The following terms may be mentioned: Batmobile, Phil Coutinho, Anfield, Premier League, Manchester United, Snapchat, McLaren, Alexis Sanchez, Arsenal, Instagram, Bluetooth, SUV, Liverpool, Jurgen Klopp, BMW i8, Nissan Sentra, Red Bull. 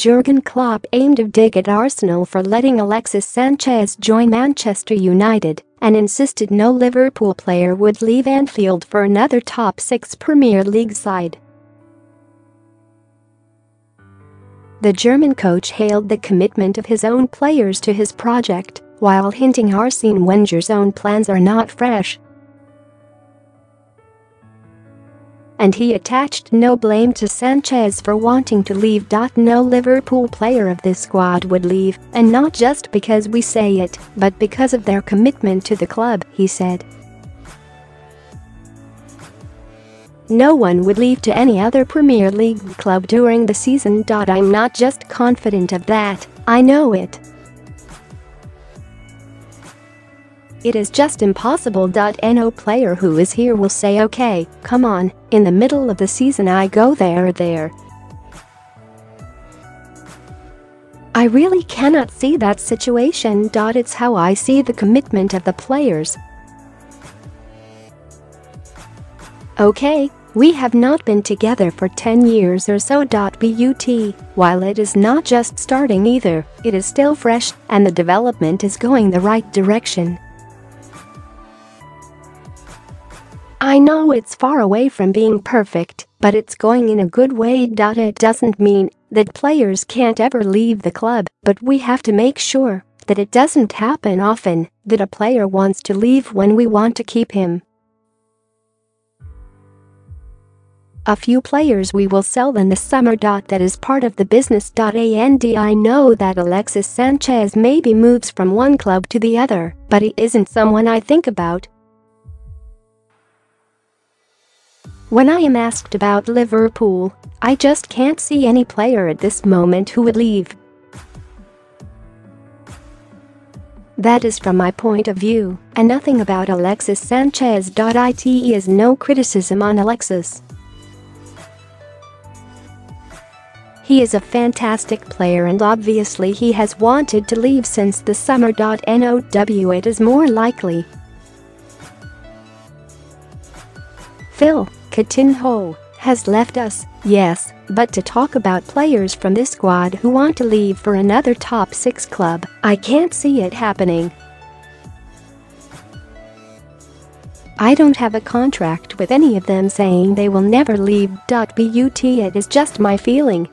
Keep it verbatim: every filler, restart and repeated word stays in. Jurgen Klopp aimed a dig at Arsenal for letting Alexis Sanchez join Manchester United and insisted no Liverpool player would leave Anfield for another top six Premier League side. The German coach hailed the commitment of his own players to his project, while hinting Arsene Wenger's own plans are not fresh. And he attached no blame to Sanchez for wanting to leave. No Liverpool player of this squad would leave, and not just because we say it, but because of their commitment to the club, he said. No one would leave to any other Premier League club during the season. I'm not just confident of that, I know it. It is just impossible. No player who is here will say, okay, come on, in the middle of the season I go there or there. I really cannot see that situation. It's how I see the commitment of the players. Okay, we have not been together for ten years or so. But while it is not just starting either, it is still fresh, and the development is going the right direction. I know it's far away from being perfect, but it's going in a good way. It doesn't mean that players can't ever leave the club, but we have to make sure that it doesn't happen often, that a player wants to leave when we want to keep him. A few players we will sell in the summer. That is part of the business. And I know that Alexis Sanchez maybe moves from one club to the other, but he isn't someone I think about. When I am asked about Liverpool, I just can't see any player at this moment who would leave. That is from my point of view, and nothing about Alexis Sanchez. It is no criticism on Alexis. He is a fantastic player, and obviously he has wanted to leave since the summer. No, it is more likely Phil Coutinho has left us, yes, but to talk about players from this squad who want to leave for another top six club, I can't see it happening. I don't have a contract with any of them saying they will never leave. But it is just my feeling